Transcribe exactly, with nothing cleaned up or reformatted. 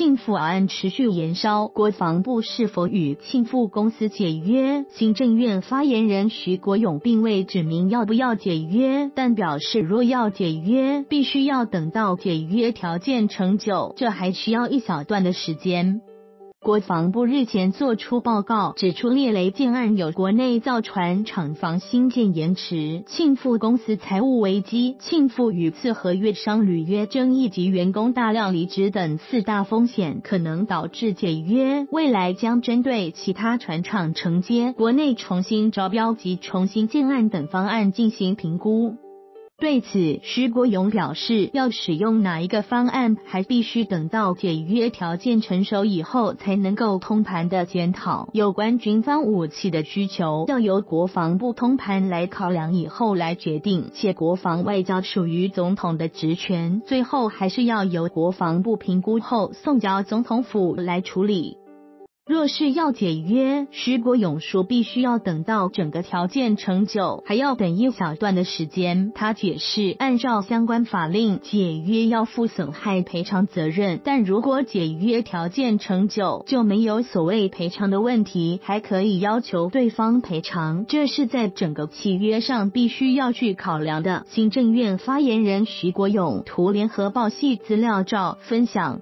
庆富案持续延烧，国防部是否与庆富公司解约？行政院发言人徐国勇并未指明要不要解约，但表示若要解约，必须要等到解约条件成就，这还需要一小段的时间。 国防部日前作出报告，指出猎雷舰案有国内造船厂房新建延迟、庆富公司财务危机、庆富与次合约商履约争议及员工大量离职等四大风险，可能导致解约。未来将针对其他船厂承接、国内重新招标及重新建案等方案进行评估。 对此，徐国勇表示，要使用哪一个方案，还必须等到解约条件成熟以后，才能够通盘的检讨有关军方武器的需求，要由国防部通盘来考量以后来决定。且国防外交属于总统的职权，最后还是要由国防部评估后送交总统府来处理。 若是要解约，徐国勇说必须要等到整个条件成就，还要等一小段的时间。他解释，按照相关法令，解约要负损害赔偿责任，但如果解约条件成就，就没有所谓赔偿的问题，还可以要求对方赔偿。这是在整个契约上必须要去考量的。行政院发言人徐国勇图联合报系资料照分享。